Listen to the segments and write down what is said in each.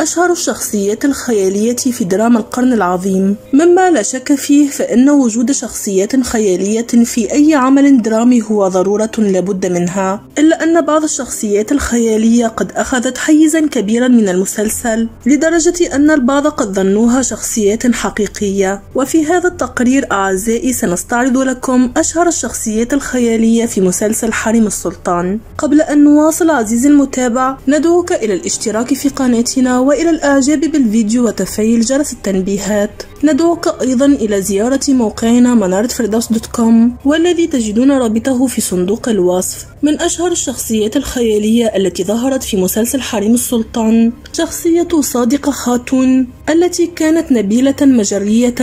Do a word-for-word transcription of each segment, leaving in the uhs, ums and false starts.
أشهر الشخصيات الخيالية في دراما القرن العظيم، مما لا شك فيه فإن وجود شخصيات خيالية في أي عمل درامي هو ضرورة لابد منها، إلا أن بعض الشخصيات الخيالية قد أخذت حيزا كبيرا من المسلسل لدرجة أن البعض قد ظنوها شخصيات حقيقية. وفي هذا التقرير أعزائي سنستعرض لكم أشهر الشخصيات الخيالية في مسلسل حريم السلطان. قبل أن نواصل عزيزي المتابع ندعوك إلى الاشتراك في قناتنا وإلى الإعجاب بالفيديو وتفعيل جرس التنبيهات. ندعوك أيضا إلى زيارة موقعنا منارات فرداوس دوت كوم والذي تجدون رابطه في صندوق الوصف. من أشهر الشخصيات الخيالية التي ظهرت في مسلسل حريم السلطان شخصية صادقة خاتون التي كانت نبيلة مجرية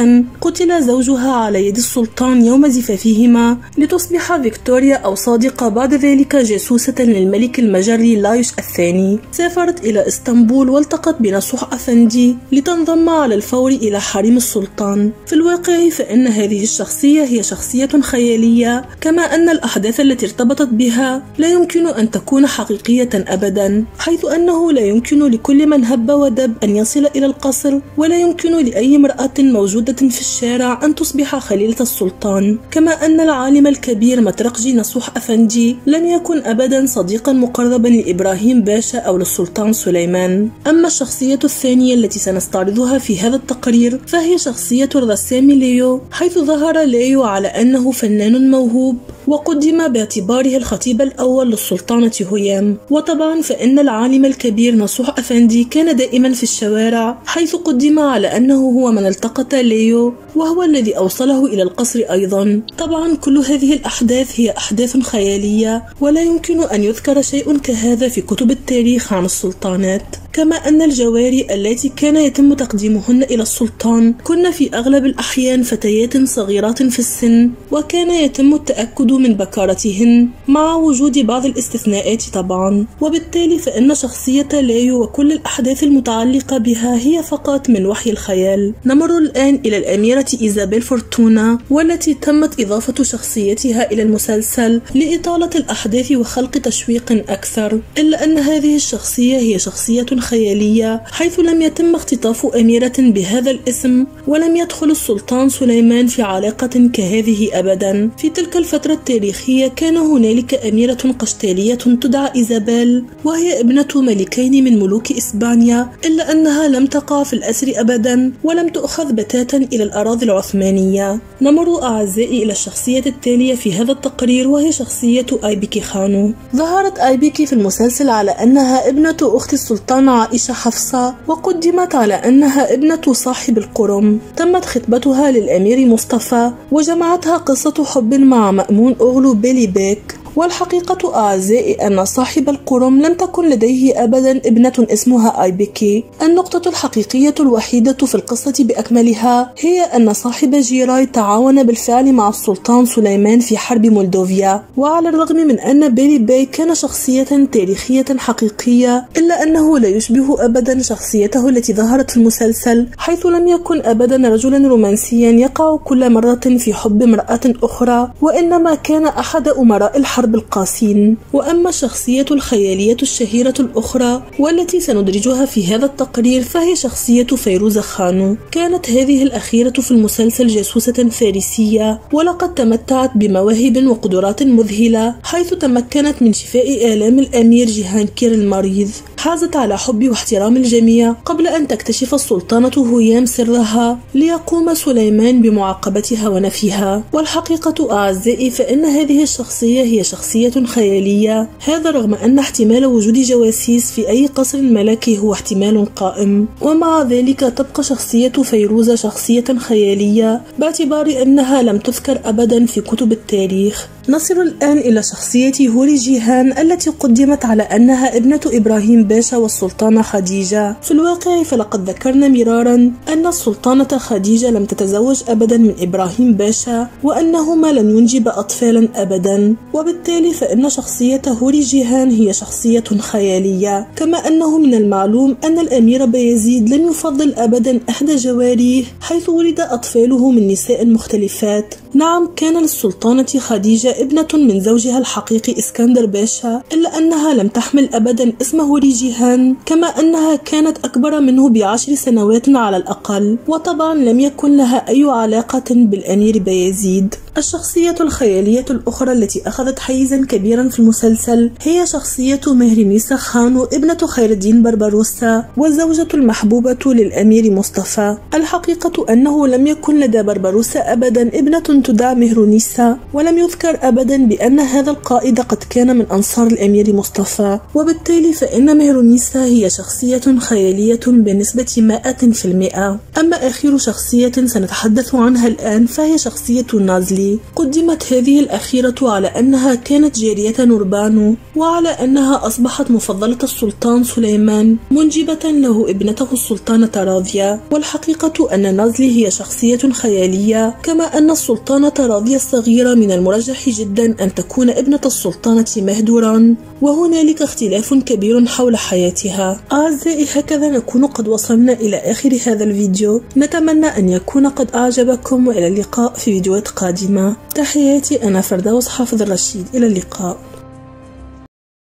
قتل زوجها على يد السلطان يوم زفافهما لتصبح فيكتوريا أو صادقة بعد ذلك جاسوسة للملك المجري لايش الثاني. سافرت إلى إسطنبول والتقت بنصوح أفندي لتنضم على الفور إلى حريم السلطان. في الواقع فإن هذه الشخصية هي شخصية خيالية، كما أن الأحداث التي ارتبطت بها لا يمكن أن تكون حقيقية أبدا، حيث أنه لا يمكن لكل من هب ودب أن يصل إلى القصر، ولا يمكن لأي امرأة موجودة في الشارع أن تصبح خليلة السلطان. كما أن العالم الكبير مترقجي نصوح أفندي لم يكن أبدا صديقا مقربا لإبراهيم باشا أو للسلطان سليمان. أما الشخصية الثانية التي سنستعرضها في هذا التقرير فهي شخصية الرسام ليو، حيث ظهر ليو على أنه فنان موهوب وقدم باعتباره الخطيب الأول للسلطانة هيام. وطبعا فإن العالم الكبير نصوح أفندي كان دائما في الشوارع، حيث قدم على أنه هو من التقط ليو وهو الذي أوصله إلى القصر أيضا. طبعا كل هذه الأحداث هي أحداث خيالية ولا يمكن أن يذكر شيء كهذا في كتب التاريخ عن السلطانات. كما أن الجواري التي كان يتم تقديمهن إلى السلطان كن في أغلب الأحيان فتيات صغيرات في السن، وكان يتم التأكد من بكارتهن مع وجود بعض الاستثناءات طبعا. وبالتالي فإن شخصية ليو وكل الأحداث المتعلقة بها هي فقط من وحي الخيال. نمر الآن إلى الأميرة إيزابيل فورتونا، والتي تمت إضافة شخصيتها إلى المسلسل لإطالة الأحداث وخلق تشويق أكثر، إلا أن هذه الشخصية هي شخصية خيالية، حيث لم يتم اختطاف أميرة بهذا الاسم ولم يدخل السلطان سليمان في علاقة كهذه أبدا. في تلك الفترة التاريخية كان هنالك أميرة قشتالية تدعى إيزابيل، وهي ابنة ملكين من ملوك إسبانيا، إلا أنها لم تقع في الأسر أبدا ولم تؤخذ بتاتا إلى الأراضي العثمانية. نمر أعزائي إلى الشخصية التالية في هذا التقرير وهي شخصية آيبيكي خانو. ظهرت آيبيكي في المسلسل على أنها ابنة أخت السلطان عائشة حفصة، وقدمت على أنها ابنة صاحب القرم. تمت خطبتها للأمير مصطفى وجمعتها قصة حب مع مأمون أوغلو بيلي بيك. والحقيقة أعزائي أن صاحب القرم لم تكن لديه أبدا ابنة اسمها آيبيكي. النقطة الحقيقية الوحيدة في القصة بأكملها هي أن صاحب جيراي تعاون بالفعل مع السلطان سليمان في حرب مولدوفيا. وعلى الرغم من أن بيلي باي كان شخصية تاريخية حقيقية، إلا أنه لا يشبه أبدا شخصيته التي ظهرت في المسلسل، حيث لم يكن أبدا رجلا رومانسيا يقع كل مرة في حب امرأة أخرى، وإنما كان أحد أمراء الحرب بالقاسين. وأما الشخصية الخيالية الشهيرة الأخرى والتي سندرجها في هذا التقرير فهي شخصية فيروز خانو. كانت هذه الأخيرة في المسلسل جاسوسة فارسية، ولقد تمتعت بمواهب وقدرات مذهلة، حيث تمكنت من شفاء آلام الأمير جيهانكير المريض. حازت على حب واحترام الجميع قبل أن تكتشف السلطانة هيام سرها ليقوم سليمان بمعاقبتها ونفيها. والحقيقة أعزائي فإن هذه الشخصية هي شخصية خيالية، هذا رغم أن احتمال وجود جواسيس في أي قصر ملكي هو احتمال قائم، ومع ذلك تبقى شخصية فيروز شخصية خيالية باعتبار أنها لم تذكر أبدا في كتب التاريخ. نصل الآن إلى شخصية هوري جيهان التي قدمت على أنها ابنة إبراهيم باشا والسلطانة خديجة. في الواقع فلقد ذكرنا مرارا أن السلطانة خديجة لم تتزوج أبدا من إبراهيم باشا، وأنهما لن ينجب أطفالا أبدا. وبالتالي فإن شخصية هوري جيهان هي شخصية خيالية. كما أنه من المعلوم أن الأمير بايزيد لم يفضل أبدا إحدى جواريه، حيث ولد أطفاله من نساء مختلفات. نعم كان للسلطانة خديجة ابنة من زوجها الحقيقي اسكندر باشا، إلا أنها لم تحمل أبدا اسم هوري جيهان، كما أنها كانت أكبر منه بعشر سنوات على الأقل، وطبعا لم يكن لها أي علاقة بالأمير بايزيد. الشخصية الخيالية الأخرى التي أخذت حيزا كبيرا في المسلسل هي شخصية مهرنيسا خانو ابنة خير الدين بربروسا والزوجة المحبوبة للأمير مصطفى. الحقيقة أنه لم يكن لدى بربروسا أبدا ابنة تدعى مهرنيسا، ولم يذكر أبدا بأن هذا القائد قد كان من أنصار الأمير مصطفى، وبالتالي فإن مهرنيسا هي شخصية خيالية بنسبة مائة في المائة. أما آخر شخصية سنتحدث عنها الآن فهي شخصية نازلي. قدمت هذه الأخيرة على أنها كانت جارية نوربانو، وعلى أنها أصبحت مفضلة السلطان سليمان منجبة له ابنته السلطانة راضية. والحقيقة أن نازلي هي شخصية خيالية، كما أن السلطانة راضية الصغيرة من المرجح جدا أن تكون ابنة السلطانة مهدورا، وهنالك اختلاف كبير حول حياتها. أعزائي، هكذا نكون قد وصلنا إلى آخر هذا الفيديو، نتمنى أن يكون قد أعجبكم، وإلى اللقاء في فيديوهات قادمة. تحياتي، أنا فرداوس حافظ الرشيد، إلى اللقاء.